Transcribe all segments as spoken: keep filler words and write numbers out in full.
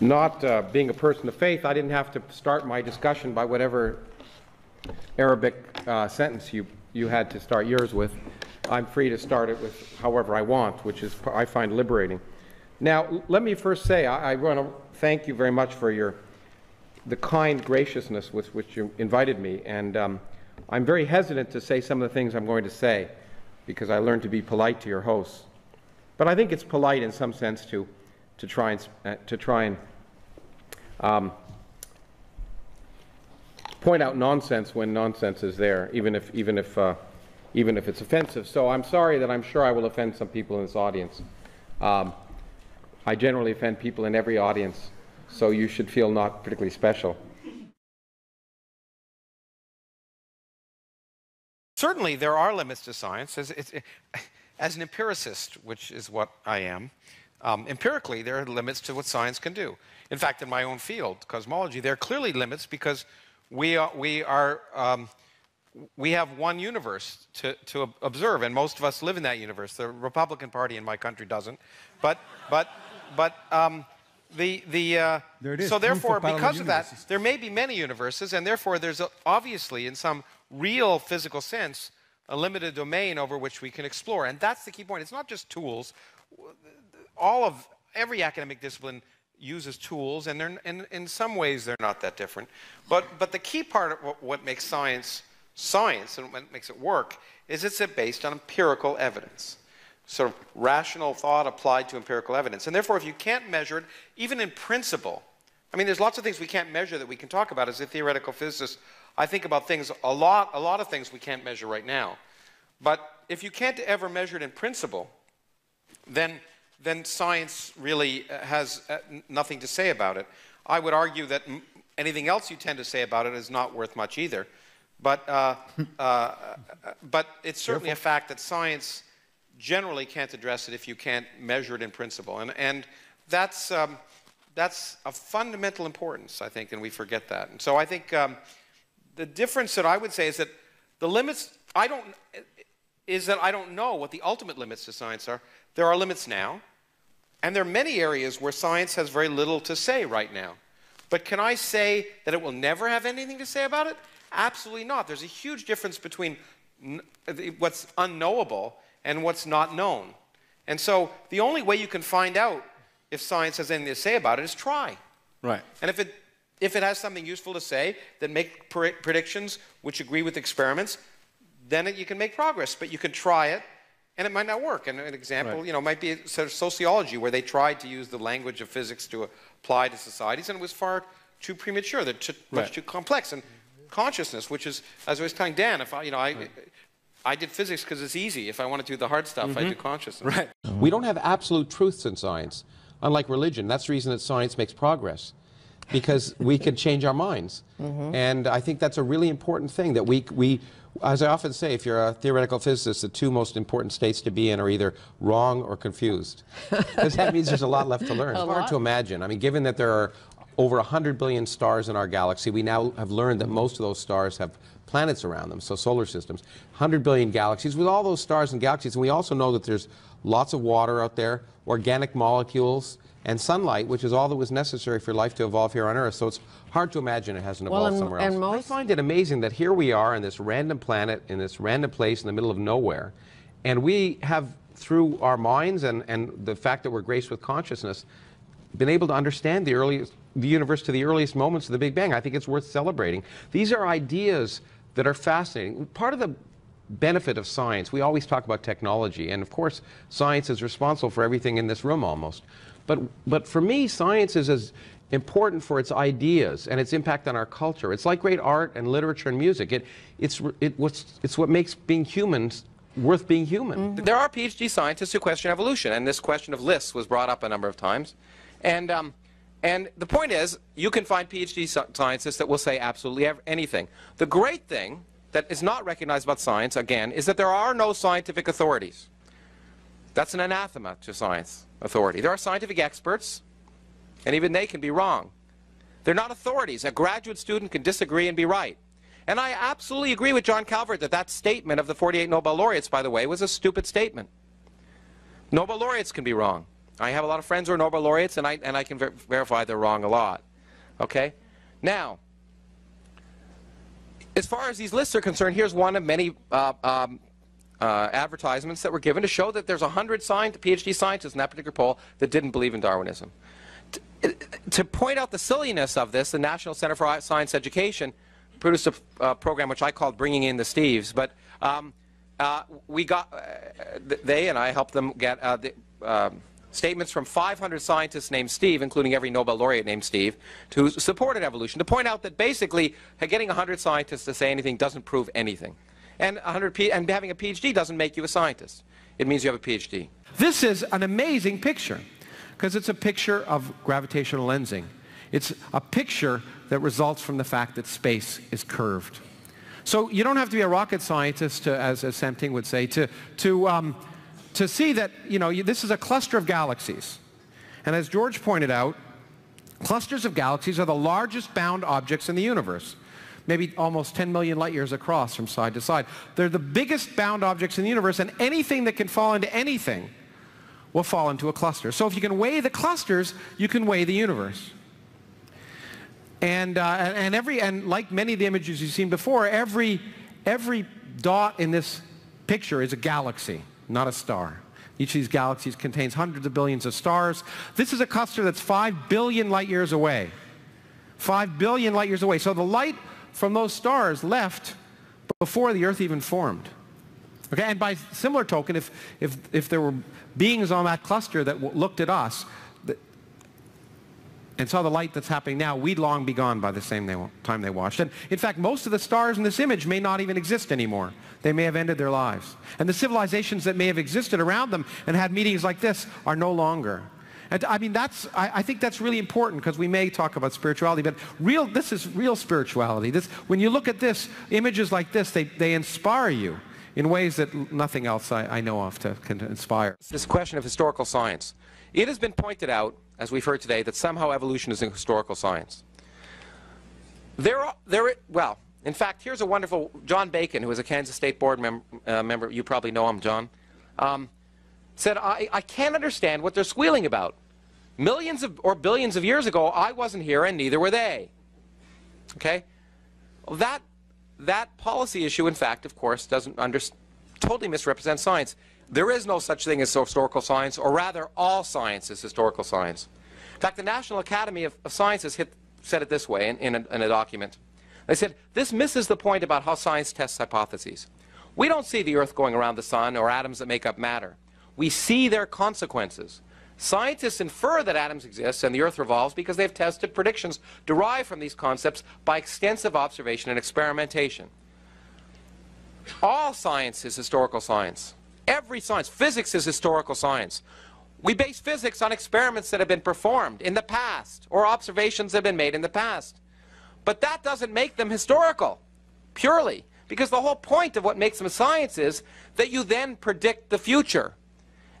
not uh, being a person of faith, I didn't have to start my discussion by whatever Arabic uh, sentence you, you had to start yours with. I'm free to start it with however I want, which is I find liberating. Now, let me first say I, I want to thank you very much for your the kind graciousness with which you invited me, and um, I'm very hesitant to say some of the things I'm going to say because I learned to be polite to your hosts. But I think it's polite in some sense to to try and uh, to try and um, point out nonsense when nonsense is there, even if even if uh, even if it's offensive. So I'm sorry that I'm sure I will offend some people in this audience. Um, I generally offend people in every audience, so you should feel not particularly special. Certainly there are limits to science. As, it, as an empiricist, which is what I am, um, empirically there are limits to what science can do. In fact, in my own field, cosmology, there are clearly limits because we are, we are um, we have one universe to, to observe, and most of us live in that universe. The Republican Party in my country doesn't, but but but um, the the uh, there it is. So therefore, because of that, there may be many universes, and therefore there's a, obviously in some real physical sense a limited domain over which we can explore, and that's the key point. It's not just tools. All of every academic discipline uses tools, and they're in in some ways they're not that different. But but the key part of what, what makes science science and what makes it work is it's based on empirical evidence, sort of rational thought applied to empirical evidence. And therefore, if you can't measure it, even in principle, I mean, there's lots of things we can't measure that we can talk about. As a theoretical physicist, I think about things a lot, a lot of things we can't measure right now. But if you can't ever measure it in principle, then, then science really has nothing to say about it. I would argue that anything else you tend to say about it is not worth much either. But, uh, uh, but it's certainly Careful. a fact that science generally can't address it if you can't measure it in principle. And, and that's, um, that's of fundamental importance, I think, and we forget that. And so I think um, the difference that I would say is that the limits, I don't, is that I don't know what the ultimate limits to science are. There are limits now, and there are many areas where science has very little to say right now. But can I say that it will never have anything to say about it? Absolutely not. There's a huge difference between n what's unknowable and what's not known. And so the only way you can find out if science has anything to say about it is try. Right. And if it, if it has something useful to say that make pre predictions which agree with experiments, then it, you can make progress. But you can try it, and it might not work. And an example, right. you know, might be sort of sociology, where they tried to use the language of physics to apply to societies, and it was far too premature. They're too, right. much too complex. And consciousness, which is, as I was telling Dan, if I, you know, I, right. I did physics because it's easy. If I want to do the hard stuff, mm-hmm. I do consciousness. Right. We don't have absolute truths in science, unlike religion. That's the reason that science makes progress, because we can change our minds. Mm-hmm. And I think that's a really important thing that we, we, as I often say, if you're a theoretical physicist, the two most important states to be in are either wrong or confused, because that means there's a lot left to learn. A it's hard lot. to imagine. I mean, given that there are over one hundred billion stars in our galaxy. We now have learned that most of those stars have planets around them, so solar systems. one hundred billion galaxies with all those stars and galaxies. And we also know that there's lots of water out there, organic molecules, and sunlight, which is all that was necessary for life to evolve here on Earth. So it's hard to imagine it hasn't evolved well, and, somewhere and else. Most I find it amazing that here we are on this random planet, in this random place in the middle of nowhere, and we have, through our minds and, and the fact that we're graced with consciousness, been able to understand the earliest, the universe to the earliest moments of the Big Bang. I think it's worth celebrating. These are ideas that are fascinating. Part of the benefit of science, we always talk about technology, and of course science is responsible for everything in this room almost. But, but for me, science is as important for its ideas and its impact on our culture. It's like great art and literature and music. It, it's, it, what's, it's what makes being human worth being human. Mm-hmm. There are PhD scientists who question evolution, and this question of lists was brought up a number of times. And, um, and the point is, you can find PhD scientists that will say absolutely anything. The great thing that is not recognized about science, again, is that there are no scientific authorities. That's an anathema to science authority. There are scientific experts, and even they can be wrong. They're not authorities. A graduate student can disagree and be right. And I absolutely agree with John Calvert that that statement of the forty-eight Nobel laureates, by the way, was a stupid statement. Nobel laureates can be wrong. I have a lot of friends who are Nobel laureates, and I, and I can ver verify they're wrong a lot. Okay? Now, as far as these lists are concerned, here's one of many uh, um, uh, advertisements that were given to show that there's one hundred science, PhD scientists in that particular poll that didn't believe in Darwinism. T to point out the silliness of this, the National Center for Science Education produced a uh, program which I called Bringing in the Steves, but um, uh, we got, uh, th they and I helped them get uh, the, um, statements from five hundred scientists named Steve, including every Nobel laureate named Steve, who supported evolution, to point out that basically getting one hundred scientists to say anything doesn't prove anything. And, one hundred P and having a PhD doesn't make you a scientist. It means you have a PhD. This is an amazing picture, because it's a picture of gravitational lensing. It's a picture that results from the fact that space is curved. So you don't have to be a rocket scientist, to, as, as Sam Ting would say, to, to um, to see that, you know, you, this is a cluster of galaxies. And as George pointed out, clusters of galaxies are the largest bound objects in the universe, maybe almost ten million light years across from side to side. They're the biggest bound objects in the universe, and anything that can fall into anything will fall into a cluster. So if you can weigh the clusters, you can weigh the universe. And, uh, and, every, and like many of the images you've seen before, every, every dot in this picture is a galaxy, not a star. Each of these galaxies contains hundreds of billions of stars. This is a cluster that's five billion light years away. five billion light years away. So the light from those stars left before the Earth even formed. Okay? And by similar token, if, if, if there were beings on that cluster that w looked at us that, and saw the light that's happening now, we'd long be gone by the same they time they watched. And in fact, most of the stars in this image may not even exist anymore. They may have ended their lives. And the civilizations that may have existed around them and had meetings like this are no longer. And I mean, that's, I, I think that's really important, because we may talk about spirituality, but real, this is real spirituality. This, when you look at this, images like this, they, they inspire you in ways that nothing else I, I know of to, can inspire. This question of historical science. It has been pointed out, as we've heard today, that somehow evolution is a historical science. There are, there, well, in fact, here's a wonderful, John Bacon, who is a Kansas State board mem uh, member, you probably know him, John, um, said, I, I can't understand what they're squealing about. Millions of, or billions of years ago, I wasn't here and neither were they. Okay? Well, that, that policy issue, in fact, of course, doesn't under, totally misrepresent science. There is no such thing as historical science, or rather, all science is historical science. In fact, the National Academy of, of Sciences hit, said it this way in, in, a, in a document. They said, this misses the point about how science tests hypotheses. We don't see the Earth going around the sun or atoms that make up matter. We see their consequences. Scientists infer that atoms exist and the Earth revolves because they've tested predictions derived from these concepts by extensive observation and experimentation. All science is historical science. Every science. Physics is historical science. We base physics on experiments that have been performed in the past or observations that have been made in the past. But that doesn't make them historical, purely, because the whole point of what makes them science is that you then predict the future.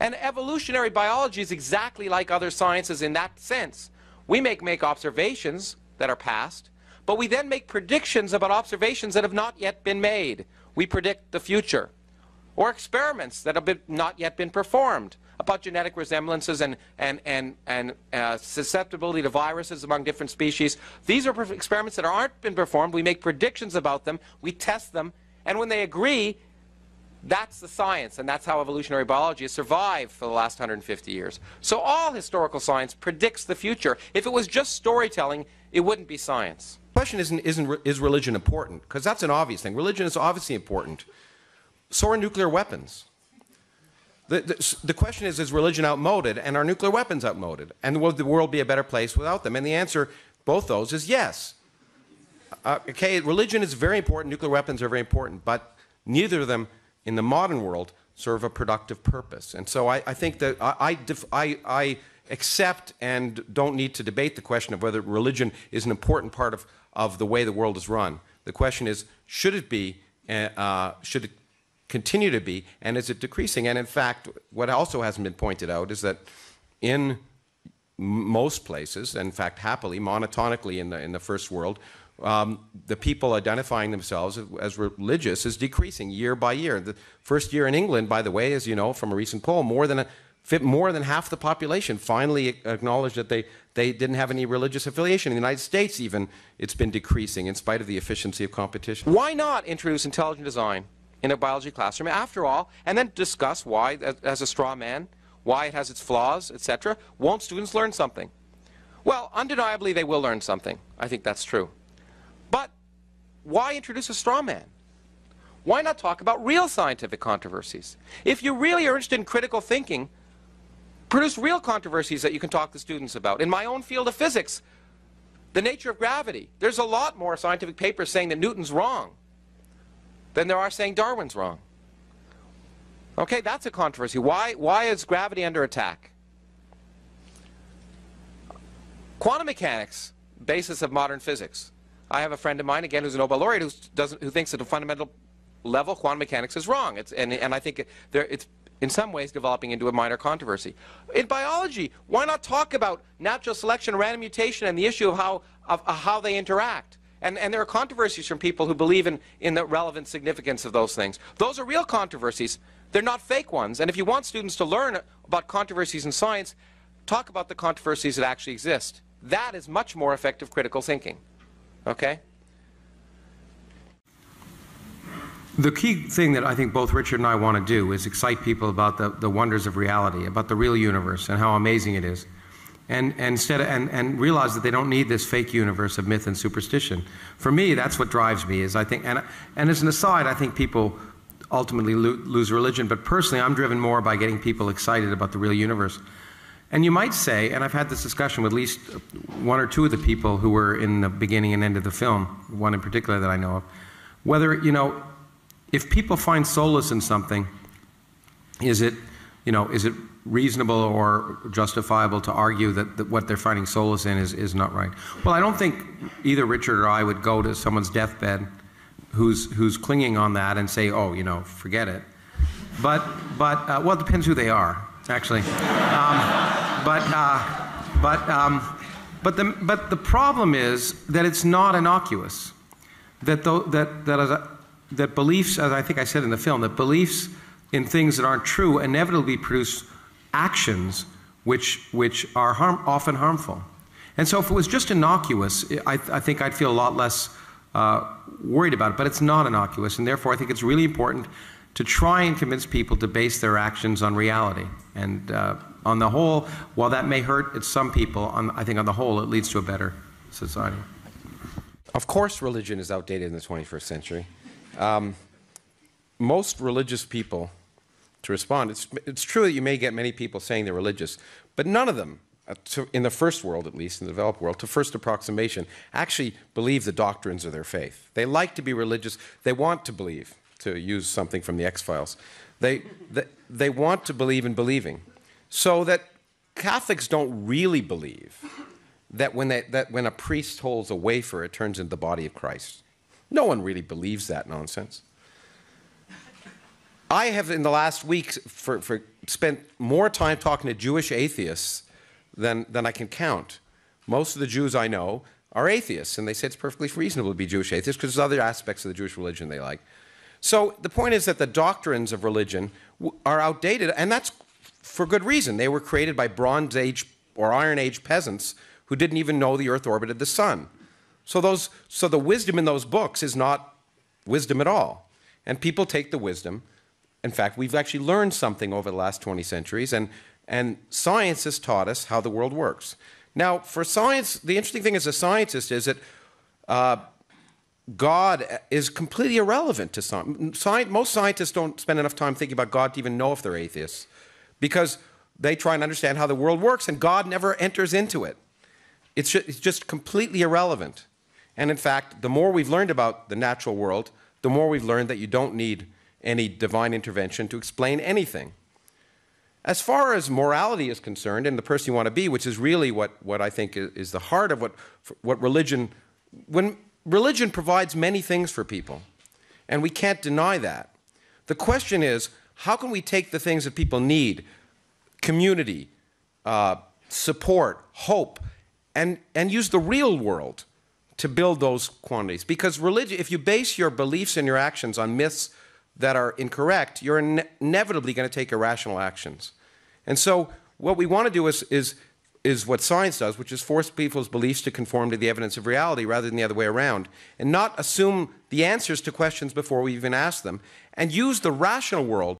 And evolutionary biology is exactly like other sciences in that sense. We make, make observations that are past, but we then make predictions about observations that have not yet been made. We predict the future. Or experiments that have been, not yet been performed about genetic resemblances and, and, and, and uh, susceptibility to viruses among different species. These are experiments that aren't been performed. We make predictions about them, we test them, and when they agree, that's the science, and that's how evolutionary biology has survived for the last one hundred fifty years. So all historical science predicts the future. If it was just storytelling, it wouldn't be science. The question isn't, isn't, is religion important? Because that's an obvious thing. Religion is obviously important. So are nuclear weapons. The, the, the question is, is religion outmoded, and are nuclear weapons outmoded? And will the world be a better place without them? And the answer, both those, is yes. Uh, okay, religion is very important, nuclear weapons are very important, but neither of them in the modern world serve a productive purpose. And so I, I think that I, I, def, I, I accept and don't need to debate the question of whether religion is an important part of, of the way the world is run. The question is, should it be, uh, should it continue to be, and is it decreasing? And in fact, what also hasn't been pointed out is that in most places, in fact happily, monotonically in the, in the first world, um, the people identifying themselves as religious is decreasing year by year. The first year in England, by the way, as you know from a recent poll, more than More than half the population finally acknowledged that they, they didn't have any religious affiliation. In the United States, even, it's been decreasing in spite of the efficiency of competition. Why not introduce intelligent design in a biology classroom after all, and then discuss why, as a straw man, why it has its flaws, et cetera? Won't students learn something? Well, undeniably, they will learn something. I think that's true. But why introduce a straw man? Why not talk about real scientific controversies? If you really are interested in critical thinking, produce real controversies that you can talk to students about. In my own field of physics, the nature of gravity, there's a lot more scientific papers saying that Newton's wrong than there are saying Darwin's wrong. Okay, that's a controversy. Why, why is gravity under attack? Quantum mechanics, basis of modern physics. I have a friend of mine, again, who's a Nobel laureate, who, doesn't, who thinks at a fundamental level quantum mechanics is wrong. It's, and, and I think it, there, it's in some ways developing into a minor controversy. In biology, why not talk about natural selection, random mutation, and the issue of how, of, of how they interact? And, and there are controversies from people who believe in, in the relevant significance of those things. Those are real controversies. They're not fake ones. And if you want students to learn about controversies in science, talk about the controversies that actually exist. That is much more effective critical thinking. Okay? The key thing that I think both Richard and I want to do is excite people about the, the wonders of reality, about the real universe and how amazing it is, and, and, instead of, and, and realize that they don't need this fake universe of myth and superstition. For me, that's what drives me, is I think, and, and as an aside, I think people ultimately lo lose religion, but personally I'm driven more by getting people excited about the real universe. And you might say, and I've had this discussion with at least one or two of the people who were in the beginning and end of the film, one in particular that I know of, whether, you know, if people find solace in something, is it, you know, is it reasonable or justifiable to argue that, that what they're finding solace in is, is not right? Well, I don't think either Richard or I would go to someone's deathbed who's, who's clinging on that and say, oh, you know, forget it. But, but uh, well, it depends who they are, actually. Um, but, uh, but, um, but, the, but the problem is that it's not innocuous, that, though, that, that as a, that beliefs, as I think I said in the film, that beliefs in things that aren't true inevitably produce actions which, which are harm, often harmful. And so if it was just innocuous, I, I think I'd feel a lot less uh, worried about it, but it's not innocuous, and therefore I think it's really important to try and convince people to base their actions on reality. And uh, on the whole, while that may hurt at some people, on, I think on the whole it leads to a better society. Of course religion is outdated in the twenty-first century. Um, most religious people, to respond, it's, it's true that you may get many people saying they're religious, but none of them, uh, to, in the first world at least, in the developed world, to first approximation, actually believe the doctrines of their faith. They like to be religious. They want to believe, to use something from the X-Files. They, they, they want to believe in believing. So that Catholics don't really believe that when, they, that when a priest holds a wafer, it turns into the body of Christ. No one really believes that nonsense. I have, in the last week, for, for spent more time talking to Jewish atheists than, than I can count. Most of the Jews I know are atheists, and they say it's perfectly reasonable to be Jewish atheists because there's other aspects of the Jewish religion they like. So the point is that the doctrines of religion are outdated, and that's for good reason. They were created by Bronze Age or Iron Age peasants who didn't even know the Earth orbited the sun. So, those, so the wisdom in those books is not wisdom at all. And people take the wisdom. In fact, we've actually learned something over the last twenty centuries, and, and science has taught us how the world works. Now, for science, the interesting thing as a scientist is that uh, God is completely irrelevant to science. Most scientists don't spend enough time thinking about God to even know if they're atheists, because they try and understand how the world works, and God never enters into it. It's just completely irrelevant. And in fact, the more we've learned about the natural world, the more we've learned that you don't need any divine intervention to explain anything. As far as morality is concerned, and the person you want to be, which is really what, what I think is the heart of what, what religion, when religion provides many things for people, and we can't deny that. The question is, how can we take the things that people need, community, uh, support, hope, and, and use the real world to build those quantities? Because religion, if you base your beliefs and your actions on myths that are incorrect, you're in inevitably going to take irrational actions. And so what we want to do is, is, is what science does, which is force people's beliefs to conform to the evidence of reality rather than the other way around, and not assume the answers to questions before we even ask them, and use the rational world